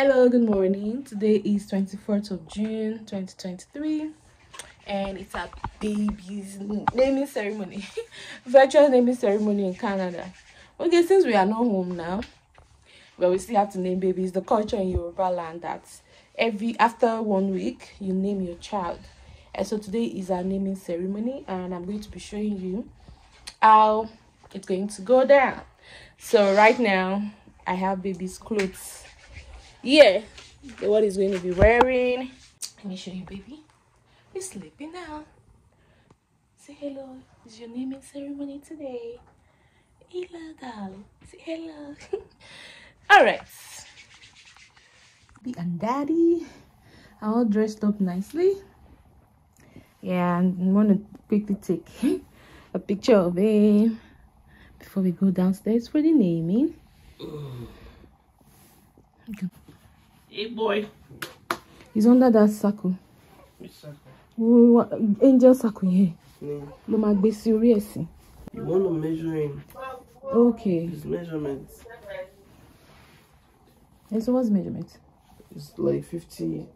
Hello, good morning. Today is 24th of June 2023 and it's our baby's naming ceremony. Virtual naming ceremony in Canada. Okay, since we are not home now, well, we still have to name babies. The culture in Yoruba land that after 1 week you name your child. And so today is our naming ceremony and I'm going to be showing you how it's going to go down. So right now I have baby's clothes. Yeah, what he's going to be wearing. Let me show you, baby. He's sleeping now. Say hello. It's your naming ceremony today. Hello, darling. Say hello. All right. Baby and daddy are all dressed up nicely. Yeah, and I'm going to quickly take a picture of him before we go downstairs for the naming. Okay. Hey boy, he's under that circle. Which circle? Oh, angel circle, yeah. No. No, my be serious. You want to measure him? Okay. His measurement. And so what's measurement? It's like 50,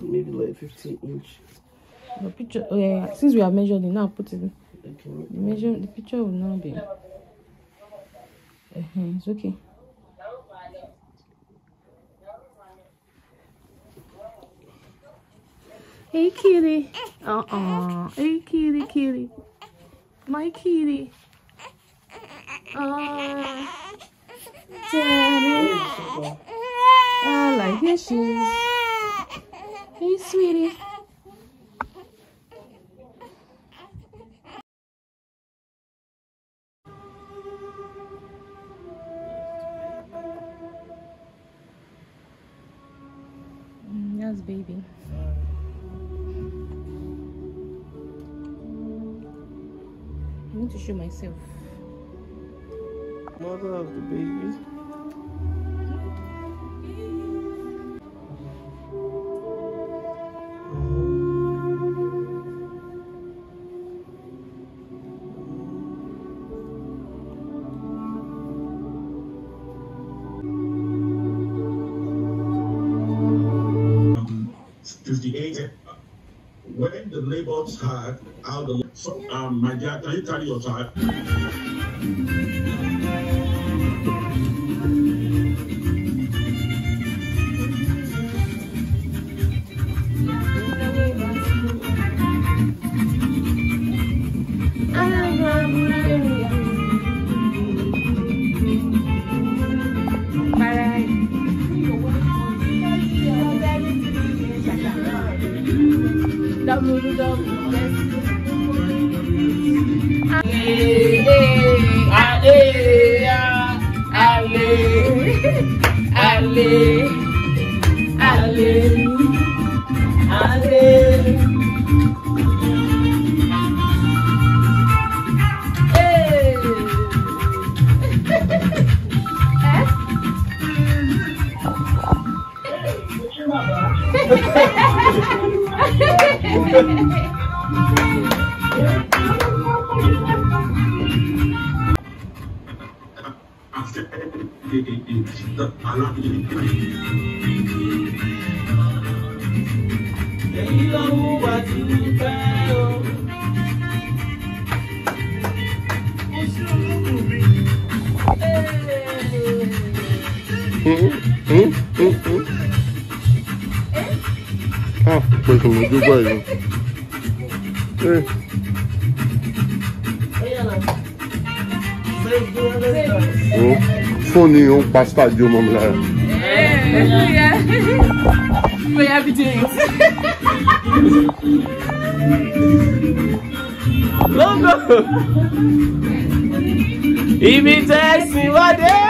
maybe like 50 inch. The picture. Oh yeah. Since we have measured it now, put it. Okay. The picture will now be. It's okay. Hey kitty, hey kitty, my kitty, daddy, like here she is, hey sweetie. That's baby. To show myself, mother of the baby. When the labor start, out the so, my dear, can you carry your child? Funny old bastard, you mum like. Yeah. We have it. Logo. Even taxi, what day?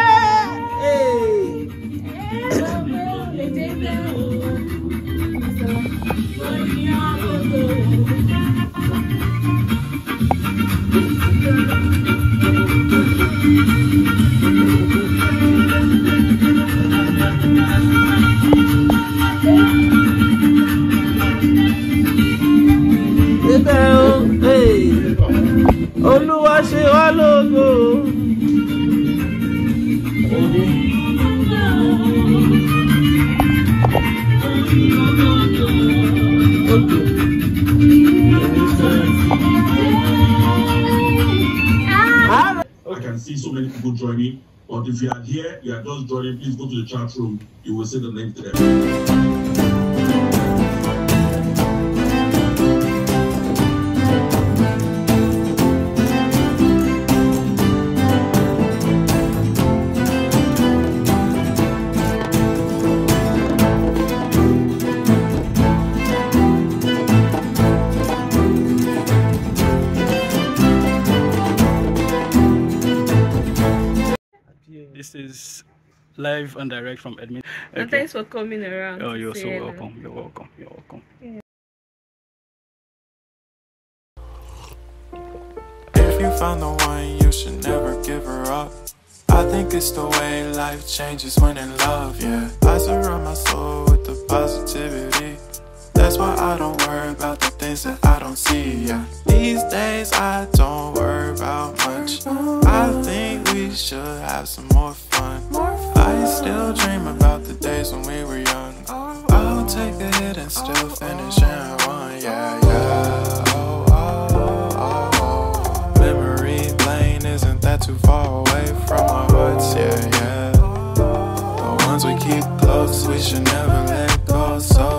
people joining. But if you are here, you are just joining, please go to the chat room. You will see the link there. This is live and direct from admin. Okay. And thanks for coming around. Oh, you're so welcome. You're welcome. You're welcome. Yeah. If you found the one, you should never give her up. I think it's the way life changes when in love, yeah. I surround my soul with the positivity. That's why I don't worry about the things that I don't see, yeah. These days I don't worry about much. I think we should have some more fun. I still dream about the days when we were young. I'll take a hit and still finish and run, yeah, yeah. Oh, oh, oh, oh. Memory lane isn't that too far away from our hearts, yeah, yeah. The ones we keep close, we should never let go, so